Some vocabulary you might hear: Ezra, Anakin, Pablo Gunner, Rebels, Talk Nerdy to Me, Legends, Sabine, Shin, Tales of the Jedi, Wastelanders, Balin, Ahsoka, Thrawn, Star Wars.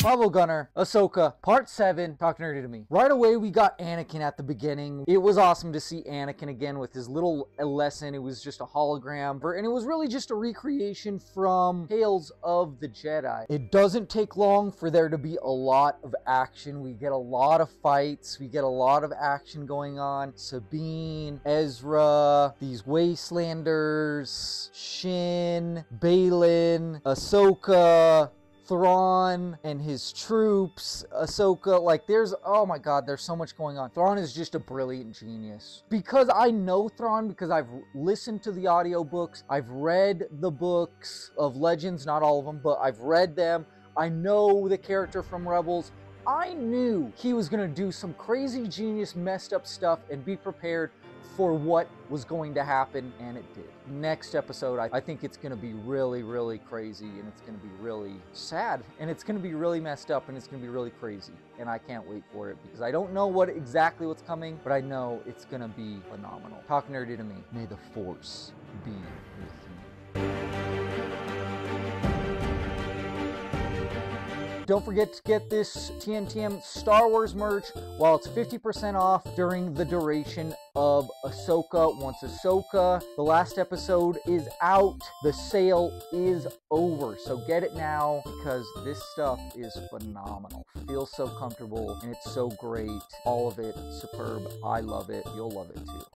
Pablo Gunner, Ahsoka, Part 7, Talk Nerdy to Me. Right away, we got Anakin at the beginning. It was awesome to see Anakin again with his little lesson. It was just a hologram, and it was really just a recreation from Tales of the Jedi. It doesn't take long for there to be a lot of action. We get a lot of fights. We get a lot of action going on. Sabine, Ezra, these Wastelanders, Shin, Balin, Ahsoka, Thrawn and his troops, Ahsoka, like there's, oh my god, there's so much going on. Thrawn is just a brilliant genius. Because I know Thrawn, because I've listened to the audiobooks, I've read the books of Legends, not all of them, but I've read them. I know the character from Rebels. I knew he was gonna do some crazy genius messed up stuff and be prepared for what was going to happen, and it did. Next episode, I think it's gonna be really, really crazy, and it's gonna be really sad, and it's gonna be really messed up, and it's gonna be really crazy, and I can't wait for it, because I don't know exactly what's coming, but I know it's gonna be phenomenal. Talk Nerdy to Me. May the Force be with you. Don't forget to get this TNTM Star Wars merch while it's 50% off during the duration of Ahsoka. Once Ahsoka, the last episode is out, the sale is over. So get it now because this stuff is phenomenal. It feels so comfortable and it's so great. All of it, superb. I love it. You'll love it too.